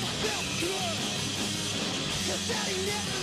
myself good, 'cause that ain't never